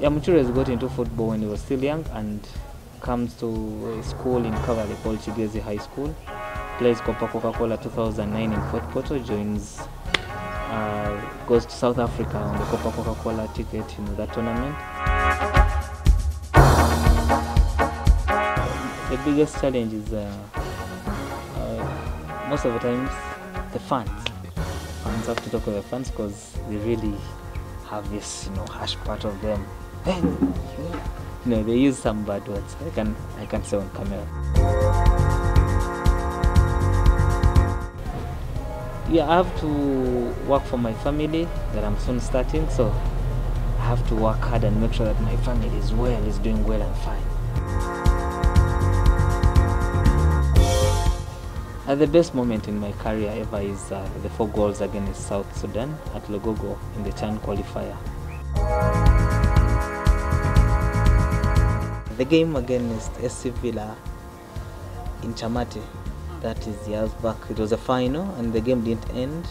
Yeah, Muchurez got into football when he was still young and comes to a school in Kavala called Chigezi High School, plays Copa Coca-Cola 2009 in Fort Portal, joins, goes to South Africa on the Copa Coca-Cola ticket in that tournament. The biggest challenge is most of the times the fans. Fans have to talk with the fans because they really have this, you know, harsh part of them. You know, they use some bad words. I can say on camera. Yeah, I have to work for my family that I'm soon starting, so I have to work hard and make sure that my family is well, is doing well and fine. The best moment in my career ever is the 4 goals against South Sudan at Logogo in the Chan qualifier. The game against SC Villa in Chamate, that is years back, it was a final and the game didn't end.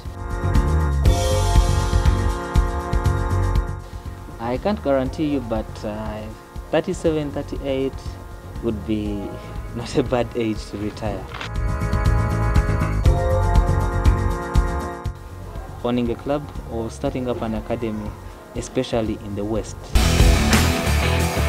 I can't guarantee you, but 37, 38 would be not a bad age to retire. Owning a club or starting up an academy, especially in the West.